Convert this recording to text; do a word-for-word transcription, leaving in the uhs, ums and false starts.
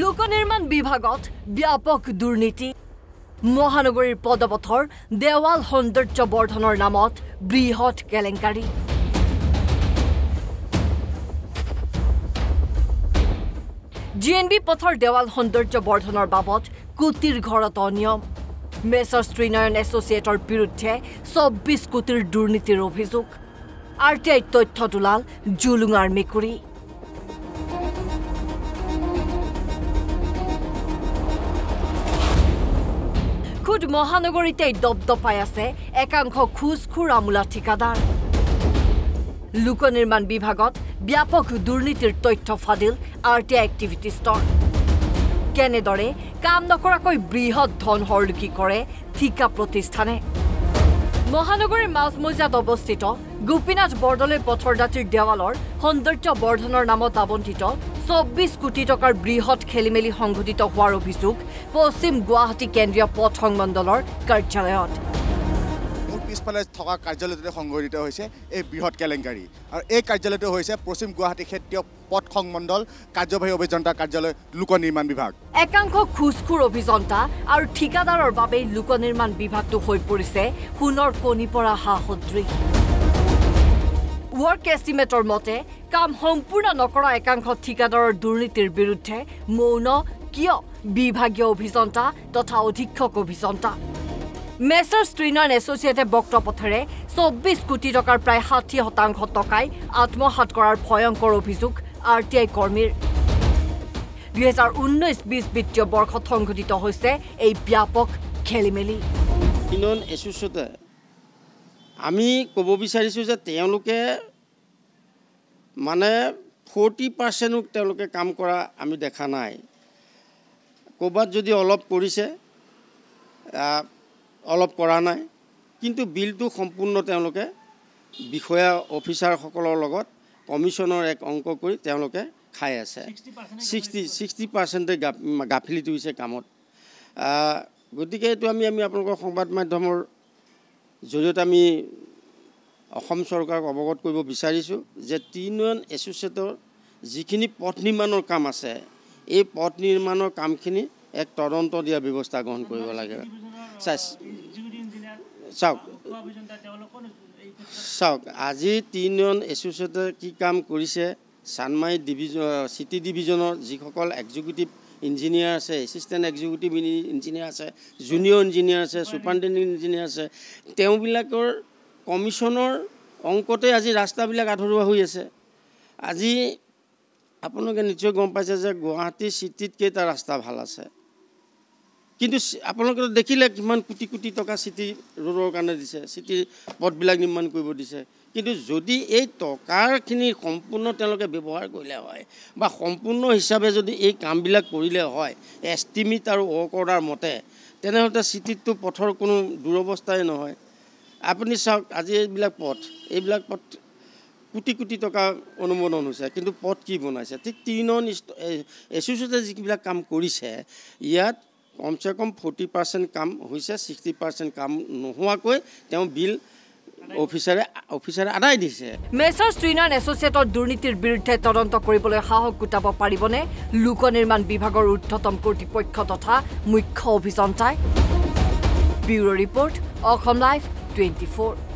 লোক নিৰ্মাণ বিভাগত ব্যাপক দুৰ্নীতি মহানগৰীৰ পদপথৰ দেৱাল সৌন্দৰ্য বৰ্ধনৰ নামত বৃহৎ কেলেংকাৰী জিএনবি পথৰ দেৱাল সৌন্দৰ্য বৰ্ধনৰ বাবদ কোটিৰ ঘৰত অনিয়ম মেছৰ শ্ৰীনয়ন এছ'চিয়েটৰ বিৰুদ্ধে চৌব্বিছ কোটিৰ দুৰ্নীতিৰ অভিযোগ আৰটিআই তথ্য তোলাল জুলুঙাৰ মেকুৰী খুদ মহানগৰীতে দপদপাই আছে একাংশ খুজখুৰ আমোলা ঠিকাদাৰ লোক নিৰ্মাণ বিভাগত ব্যাপক দুৰ্নীতিৰ তথ্য ফাদিল আৰটিআই এক্টিভিটি ষ্টৰ কেনেদৰে কাম নকৰাকৈ বৃহৎ ধন হৰলুকি কৰে ঠিকা প্ৰতিষ্ঠানে মহানগৰীৰ মাজমজিয়াত অৱস্থিত গোপীনাথ বৰদলৈ পথৰ দাঁতিৰ দেৱালৰ সৌন্দৰ্য বৰ্ধনৰ নামত আবণ্টিত চৌব্বিছ কোটি টকাৰ বৃহৎ খেলিমেলি সংঘটিত হোৱাৰ অভিযোগ পশ্চিম গুৱাহাটী কেন্দ্ৰীয় পথ সংমণ্ডলৰ কাৰ্যালয়ত পিছফালে থকা কাৰ্যালয়তে সংঘটিত হৈছে এই বৃহৎ কেলেংকাৰী আৰু এই কাৰ্যালয়টো হৈছে পশ্চিম গুৱাহাটী ক্ষেত্ৰীয় পথ সংমণ্ডল কাৰ্যবাহী অভিযন্তা কাৰ্যালয় লোক নিৰ্মাণ বিভাগ একাংশ খুজখুৰ অভিযন্তা আৰু ঠিকাদাৰৰ বাবে লোক নিৰ্মাণ বিভাগটো হৈ পৰিছে সোণৰ কণী পৰা হাঁহসদৃশ Work estimator mote, kam hompurna nokora ekangkho thikadar durnitir biruddhe mouno kiyo bibhagiyo obhijanta totha odhikkhok obhijanta. Messrs Trinoan Associate boktopothore চৌব্বিছ koti tokar pray ষাঠি shatangsho tokai atmohat korar bhoyankor obhijog R T I kormir. দুই হাজাৰ ঊনৈছ বিশ bittiyo borkhot সংঘটিত hoise ei byapok khelimeli. Trinoan Associate আমি ক'ব বিচাৰিছো যে তেওঁলোকে মানে চল্লিছ শতাংশ ওক তেওঁলোকে কাম কৰা আমি দেখা নাই কোবাত যদি অলপ কৰিছে অলপ কৰা নাই কিন্তু বিলটো সম্পূৰ্ণ তেওঁলোকে বিষয়া অফিচাৰ সকলৰ লগত কমিশনৰ এক অংক কৰি তেওঁলোকে খাই আছে ষাঠি ষাঠি শতাংশ গাফিলতি হৈছে কামত গতিকে এটো আমি আমি আপোনালোকৰ সংবাদ মাধ্যমৰ জৰিয়তে আমি অসম চৰকাৰক অৱগত কৰিব বিচাৰিছো যে তিনিজন এছ'চিয়েটৰ যিখিনি পথ নিৰ্মাণৰ কাম আছে এই পথ নিৰ্মাণৰ কামখিনি এক তদন্ত দিয়া ব্যৱস্থা গ্ৰহণ কৰিব লাগে চাওক আজি তিনিজন এছ'চিয়েটৰ কি কাম কৰিছে চানমাই ডিভিজন চিটি ডিভিজনৰ যিসকল এক্সিকিউটিভ ইঞ্জিনিয়াৰ আছে এসিস্ট্যান্ট এক্সিকিউটিভ ইঞ্জিনিয়াৰ আছে জুনিয়ৰ ইঞ্জিনিয়াৰ আছে সুপাৰিনটেণ্ডেণ্ট ইঞ্জিনিয়াৰ আছে তেওঁবিলাকৰ কমিশনৰ অংকতে আজি ৰাস্তাবিলাক আধৰুৱা হৈ আছে আজি আপোনালোকে নিশ্চয় গম পাইছে যে গুৱাহাটী চিটিত কেইটা ৰাস্তা ভাল আছে কিন্তু আপোনালোকে দেখিলে কিমান কোটি কোটি টকা চিটি ৰোডৰ কাৰণে দিছে চিটি পথবিলাক নিৰ্মাণ কৰিব দিছে কিন্তু যদি এই টকাৰখিনি সম্পূৰ্ণ তেওঁলোকে ব্যৱহাৰ কৰিলে হয় বা সম্পূৰ্ণ হিচাপে যদি এই কামবিলাক কৰিলে হয় এষ্টিমেট আৰু অৰ্ডাৰ মতে তেনেহ'লে চিটিটো পথৰ কোনো দুৰৱস্থাই নহয় আপুনি চাওক আজি এইবিলাক পথ এইবিলাক পথ কোটি কোটি টকা অনুমোদন হৈছে কিন্তু পথ কি বনাইছে ঠিক তিনিজন এছ'চিয়েটে যিবিলাক কাম কৰিছে ইয়াত কমচে কম ফৰ্টি পাৰ্চেণ্ট কাম হৈছে ছিক্সটি পাৰ্চেণ্ট কাম নোহোৱাকৈ তেওঁ বিল অফিচাৰে অফিচাৰে আদায় দিছে মেছৰ শ্ৰীনাথ এছ'চিয়েটৰ দুৰ্নীতিৰ বিৰুদ্ধে তদন্ত কৰিবলৈ সাহস গোটাব পাৰিবনে লোক নিৰ্মাণ বিভাগৰ উৰ্ধতম কৰ্তৃপক্ষ তথা মুখ্য অভিযন্তাই bureau' report Assam live twenty four